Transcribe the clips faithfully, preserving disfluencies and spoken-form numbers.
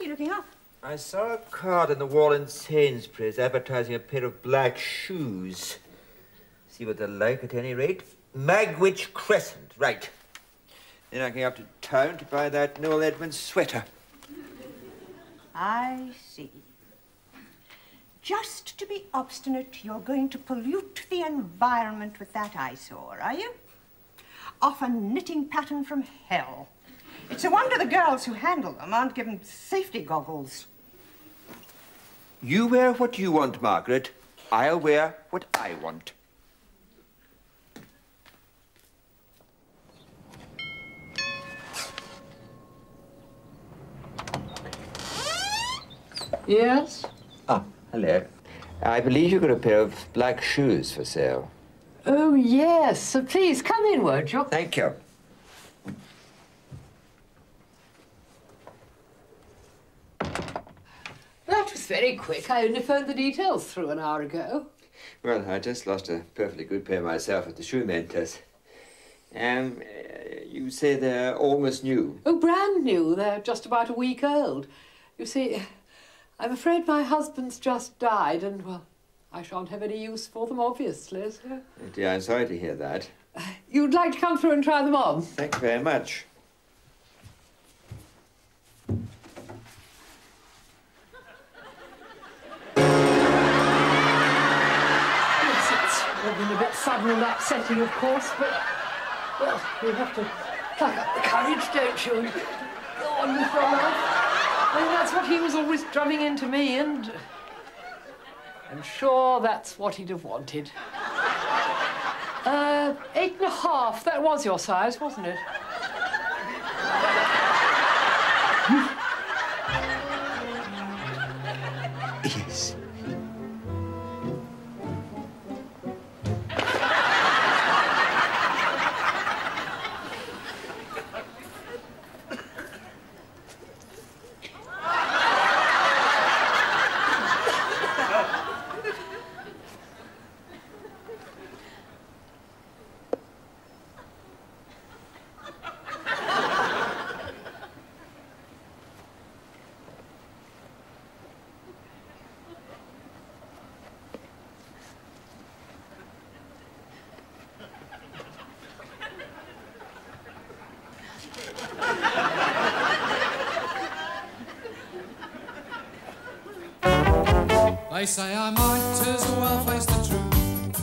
are you looking up? I saw a card on the wall in Sainsbury's advertising a pair of black shoes. See what they're like at any rate. Magwitch Crescent, right. Then I'm going up to town to buy that Noel Edmonds sweater. I see. Just to be obstinate, you're going to pollute the environment with that eyesore, are you? Off a knitting pattern from hell. It's a wonder the girls who handle them aren't given safety goggles. You wear what you want, Margaret. I'll wear what I want. Yes? Ah, hello. I believe you've got a pair of black shoes for sale. Oh, yes. So please, come in, won't you? Thank you. That was very quick. I only phoned the details through an hour ago. Well, I just lost a perfectly good pair myself at the shoe mentor's. Um, you say they're almost new? Oh, brand new. They're just about a week old. You see, I'm afraid my husband's just died and, well, I shan't have any use for them, obviously, so... Oh dear, I'm sorry to hear that. Uh, you'd like to come through and try them on? Thank you very much. Yes, it's all been a bit sudden and upsetting, of course, but, well, you have to pluck up the courage, don't you, and go on with your life. I mean, that's what he was always drumming into me, and I'm sure that's what he'd have wanted. Uh, eight and a half, that was your size, wasn't it? Yes. They say I might as well face the truth,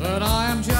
but I am just